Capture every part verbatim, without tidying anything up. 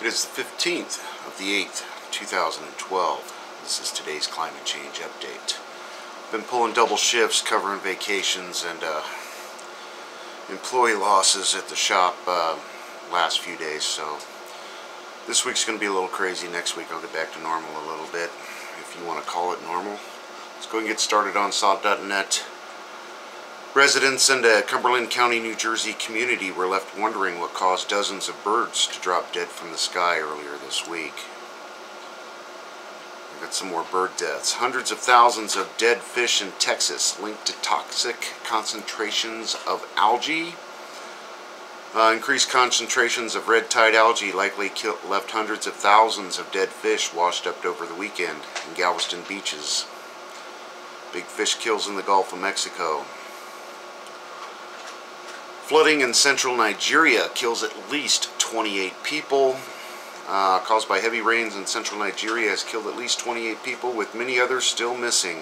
It is the fifteenth of the eighth, two thousand twelve. This is today's climate change update. Been pulling double shifts, covering vacations and uh, employee losses at the shop uh, last few days, so this week's going to be a little crazy. Next week I'll get back to normal a little bit, if you want to call it normal. Let's go and get started on sott dot net. Residents in the Cumberland County, New Jersey community were left wondering what caused dozens of birds to drop dead from the sky earlier this week. We've got some more bird deaths. Hundreds of thousands of dead fish in Texas linked to toxic concentrations of algae. Uh, increased concentrations of red tide algae likely killed, left hundreds of thousands of dead fish washed up over the weekend in Galveston beaches. Big fish kills in the Gulf of Mexico. Flooding in central Nigeria kills at least twenty-eight people. Uh, caused by heavy rains in central Nigeria has killed at least twenty-eight people, with many others still missing,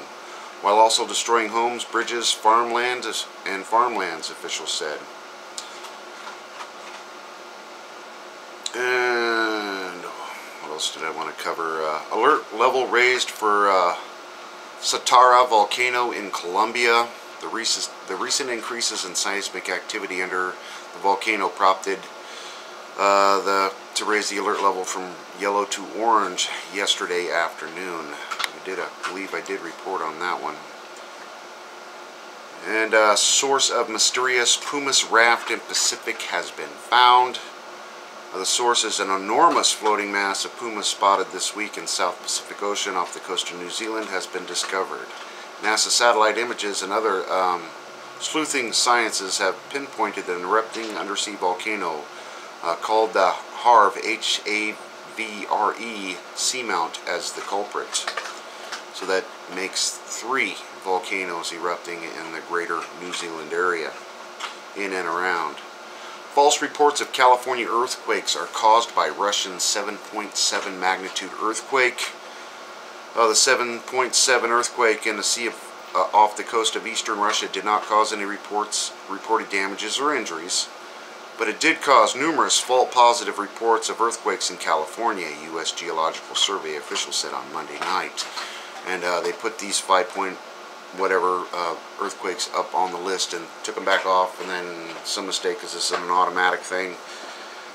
while also destroying homes, bridges, farmland, and farmlands, officials said. And what else did I want to cover? Uh, alert level raised for uh, Satara volcano in Colombia. The recent, the recent increases in seismic activity under the volcano prompted uh, the, to raise the alert level from yellow to orange yesterday afternoon. I did, I believe I did report on that one. And a uh, source of mysterious pumice raft in Pacific has been found. The source is an enormous floating mass of pumice spotted this week in South Pacific Ocean off the coast of New Zealand has been discovered. NASA satellite images and other um, sleuthing sciences have pinpointed an erupting undersea volcano uh, called the HAVRE, H A V R E Seamount as the culprit. So that makes three volcanoes erupting in the greater New Zealand area, in and around. False reports of California earthquakes are caused by Russian seven point seven magnitude earthquake. Uh, the seven point seven earthquake in the sea of, uh, off the coast of eastern Russia did not cause any reports, reported damages or injuries, but it did cause numerous fault-positive reports of earthquakes in California, U S Geological Survey officials said on Monday night. And uh, they put these five point whatever uh, earthquakes up on the list and took them back off, and then some mistake because this is an automatic thing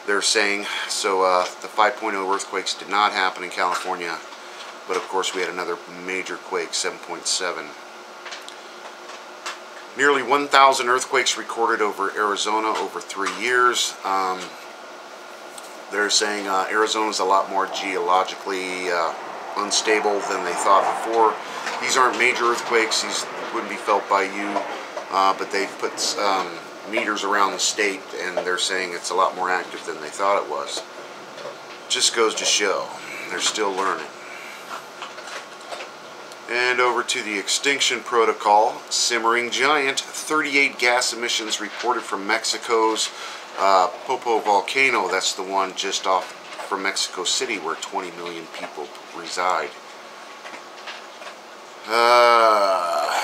they're saying. So uh, the five point oh earthquakes did not happen in California, but of course we had another major quake, seven point seven. Nearly one thousand earthquakes recorded over Arizona over three years. Um, they're saying uh, Arizona's a lot more geologically uh, unstable than they thought before. These aren't major earthquakes, these wouldn't be felt by you, uh, but they've put um, meters around the state and they're saying it's a lot more active than they thought it was. Just goes to show, they're still learning. And over to the extinction protocol, simmering giant, thirty-eight gas emissions reported from Mexico's uh, Popocatépetl volcano. That's the one just off from Mexico City where twenty million people reside. Uh,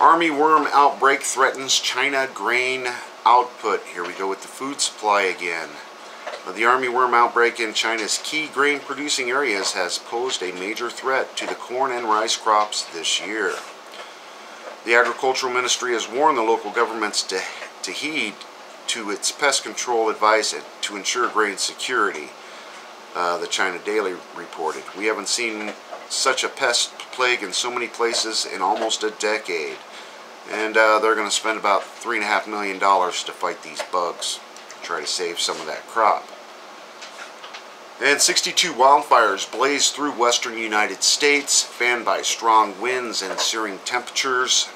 army worm outbreak threatens China grain output. Here we go with the food supply again. Uh, the army worm outbreak in China's key grain producing areas has posed a major threat to the corn and rice crops this year. The agricultural ministry has warned the local governments to, to heed to its pest control advice and to ensure grain security, uh, the China Daily reported. We haven't seen such a pest plague in so many places in almost a decade. And uh, they're going to spend about three and a half million dollars to fight these bugs, try to save some of that crop. And sixty-two wildfires blaze through western United States, fanned by strong winds and searing temperatures.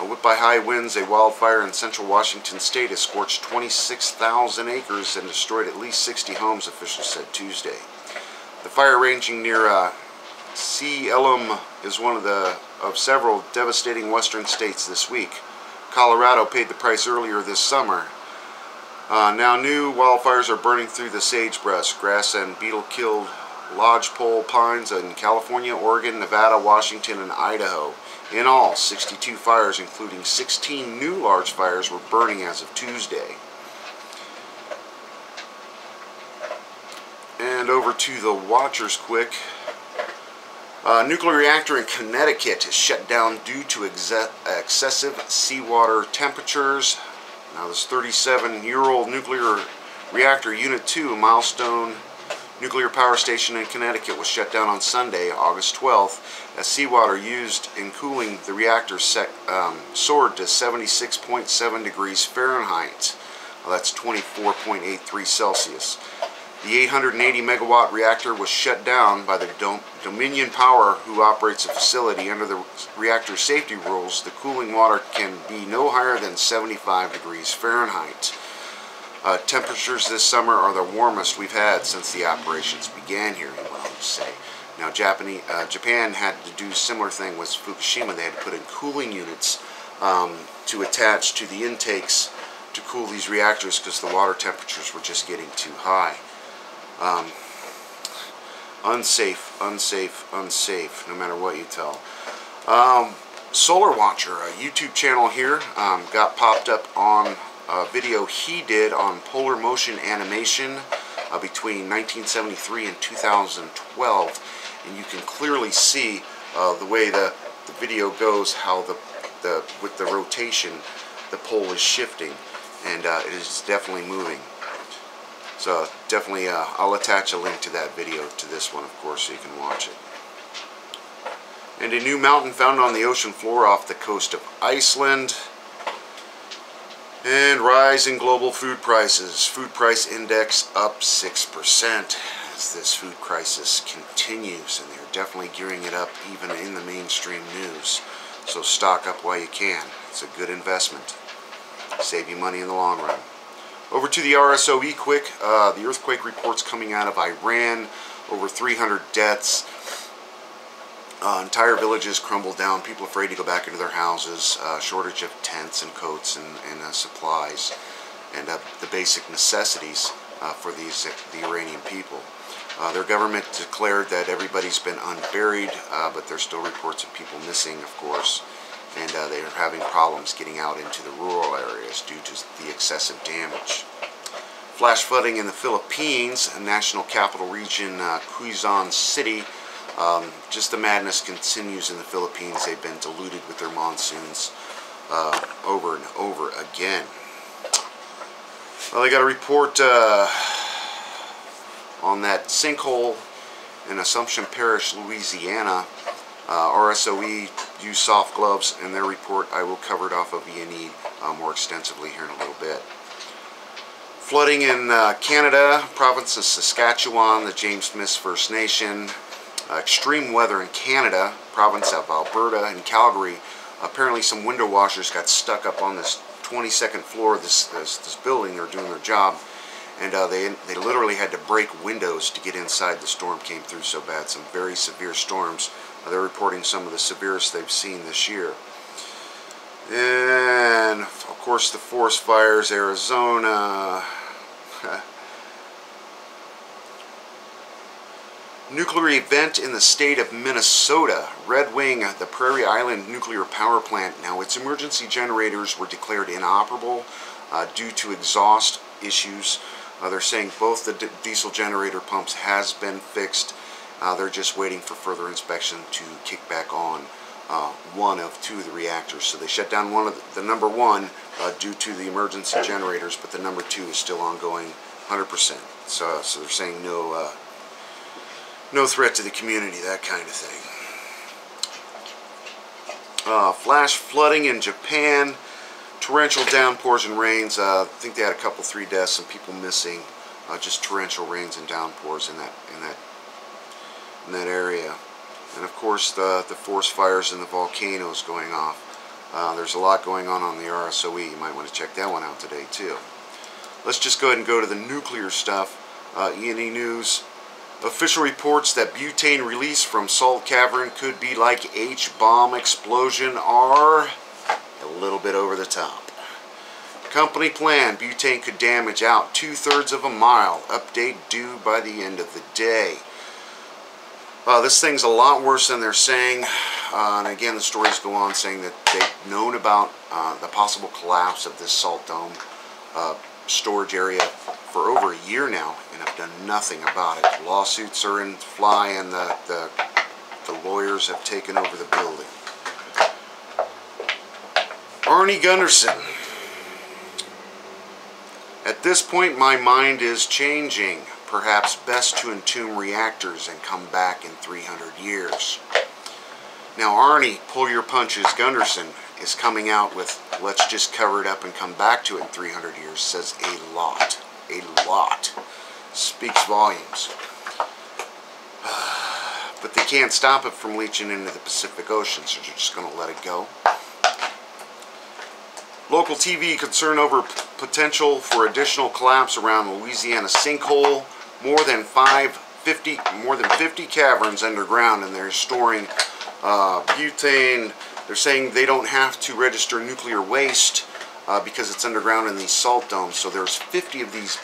Whipped by high winds, a wildfire in central Washington state has scorched twenty-six thousand acres and destroyed at least sixty homes, officials said Tuesday. The fire raging near uh, Salem is one of the of several devastating western states this week. Colorado paid the price earlier this summer. Uh, now new wildfires are burning through the sagebrush, grass, and beetle-killed lodgepole pines in California, Oregon, Nevada, Washington, and Idaho. In all, sixty-two fires, including sixteen new large fires, were burning as of Tuesday. And over to the Watchers quick. Uh, nuclear reactor in Connecticut is shut down due to ex excessive seawater temperatures. Now this thirty-seven-year-old nuclear reactor Unit two, Milestone Nuclear Power Station in Connecticut, was shut down on Sunday, August twelfth, as seawater used in cooling the reactor sec um, soared to seventy-six point seven degrees Fahrenheit. Well, that's twenty-four point eight three Celsius. The eight hundred eighty megawatt reactor was shut down by the Dom Dominion Power, who operates the facility. Under the reactor safety rules, the cooling water can be no higher than seventy-five degrees Fahrenheit. Uh, temperatures this summer are the warmest we've had since the operations began here, you want to say. Now, Japanese, uh, Japan had to do a similar thing with Fukushima. They had to put in cooling units um, to attach to the intakes to cool these reactors because the water temperatures were just getting too high. Um, unsafe, unsafe, unsafe, no matter what you tell. Um, Solar Watcher, a YouTube channel here, um, got popped up on a video he did on polar motion animation uh, between nineteen seventy-three and two thousand twelve, and you can clearly see uh, the way the, the video goes, how the, the with the rotation the pole is shifting, and uh, it is definitely moving. So definitely, uh, I'll attach a link to that video to this one, of course, so you can watch it. And a new mountain found on the ocean floor off the coast of Iceland. And rise in global food prices. Food price index up six percent as this food crisis continues. And they're definitely gearing it up even in the mainstream news. So stock up while you can. It's a good investment. Save you money in the long run. Over to the R S O E quick. Uh, the earthquake reports coming out of Iran. Over three hundred deaths. Uh, entire villages crumbled down. People afraid to go back into their houses. Uh, shortage of tents and coats and, and uh, supplies, and uh, the basic necessities uh, for these the Iranian people. Uh, their government declared that everybody's been unburied, uh, but there's still reports of people missing, of course, and uh, they are having problems getting out into the rural areas due to the excessive damage. Flash flooding in the Philippines, a national capital region, uh, Quezon City. Um, just the madness continues in the Philippines. They've been deluded with their monsoons uh, over and over again. Well, they got a report uh, on that sinkhole in Assumption Parish, Louisiana. Uh, R S O E used soft gloves, and their report I will cover it off of E and E uh, more extensively here in a little bit. Flooding in uh, Canada, province of Saskatchewan, the James Smith First Nation. Uh, extreme weather in Canada, province of Alberta and Calgary. Apparently some window washers got stuck up on this twenty-second floor of this, this, this building. They were doing their job, and uh, they, they literally had to break windows to get inside. The storm came through so bad. Some very severe storms. Uh, they're reporting some of the severest they've seen this year. And, of course, the forest fires, Arizona. Nuclear event in the state of Minnesota. Red Wing, the Prairie Island Nuclear Power Plant. Now, its emergency generators were declared inoperable uh, due to exhaust issues. Uh, they're saying both the diesel generator pumps has been fixed. Uh, they're just waiting for further inspection to kick back on uh, one of two of the reactors. So they shut down one of the, the number one uh, due to the emergency generators, but the number two is still ongoing one hundred percent. So, so they're saying no... Uh, No threat to the community, that kind of thing. Uh, flash flooding in Japan. Torrential downpours and rains. Uh, I think they had a couple, three deaths and people missing. Uh, just torrential rains and downpours in that in that in that area. And of course, the the forest fires and the volcanoes going off. Uh, there's a lot going on on the R S O E. You might want to check that one out today too. Let's just go ahead and go to the nuclear stuff. Uh, E and E News. Official reports that butane release from salt cavern could be like H bomb explosion are a little bit over the top. Company plan, butane could damage out two-thirds of a mile. Update due by the end of the day. Uh, this thing's a lot worse than they're saying. Uh, and again, the stories go on saying that they've known about uh, the possible collapse of this salt dome uh, storage area for over a year now and have done nothing about it. Lawsuits are in fly, and the, the, the lawyers have taken over the building. Arnie Gunderson. At this point, my mind is changing. Perhaps best to entomb reactors and come back in three hundred years. Now, Arnie, pull your punches, Gunderson, is coming out with, let's just cover it up and come back to it in three hundred years, says a lot. A lot. Speaks volumes. But they can't stop it from leaching into the Pacific Ocean, so they're just going to let it go. Local T V concern over potential for additional collapse around Louisiana sinkhole. More than five hundred fifty, more than fifty caverns underground, and they're storing uh, butane. They're saying they don't have to register nuclear waste uh, because it's underground in these salt domes. So there's fifty of these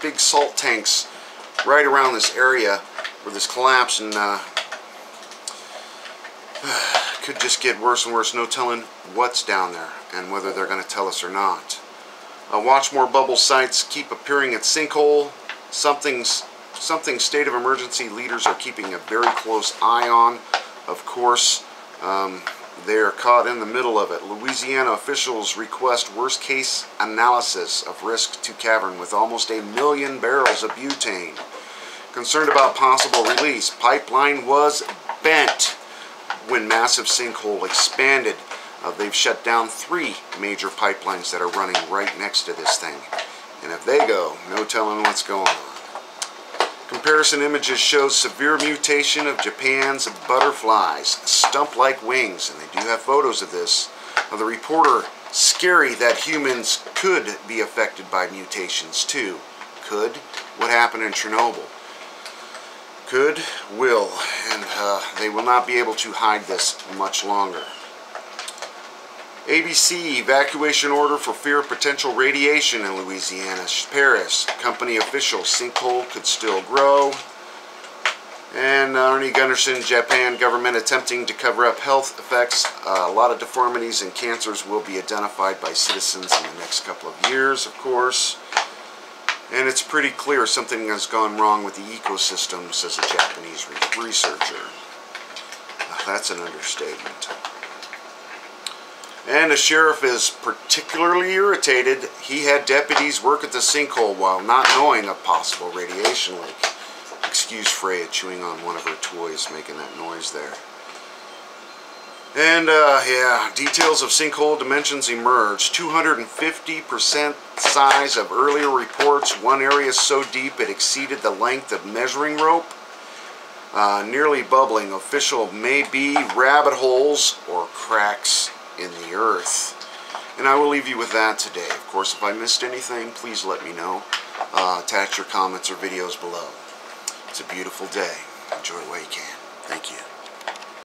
big salt tanks right around this area where this collapse and uh, could just get worse and worse. No telling what's down there and whether they're going to tell us or not. Uh, watch more bubble sites keep appearing at sinkhole. Something's, something state of emergency leaders are keeping a very close eye on. Of course, um, they are caught in the middle of it. Louisiana officials request worst case analysis of risk to cavern with almost a million barrels of butane. Concerned about possible release, pipeline was bent when massive sinkhole expanded. Uh, they've shut down three major pipelines that are running right next to this thing. And if they go, no telling what's going on. Comparison images show severe mutation of Japan's butterflies, stump-like wings, and they do have photos of this. Now, the reporter, scary that humans could be affected by mutations too. Could? What happened in Chernobyl? Could, will, and uh, they will not be able to hide this much longer. A B C, evacuation order for fear of potential radiation in Louisiana, Paris. Company official, sinkhole could still grow. And Arnie Gunderson, Japan government attempting to cover up health effects. Uh, a lot of deformities and cancers will be identified by citizens in the next couple of years, of course. And it's pretty clear something has gone wrong with the ecosystem, says a Japanese researcher. That's an understatement. And the sheriff is particularly irritated. He had deputies work at the sinkhole while not knowing of possible radiation leak. Excuse Freya chewing on one of her toys, making that noise there. And, uh, yeah, details of sinkhole dimensions emerge. two hundred fifty percent size of earlier reports. One area so deep it exceeded the length of measuring rope. Uh, nearly bubbling. Official may be rabbit holes or cracks in the earth. And I will leave you with that today. Of course, if I missed anything, please let me know. Uh, attach your comments or videos below. It's a beautiful day. Enjoy it while you can. Thank you.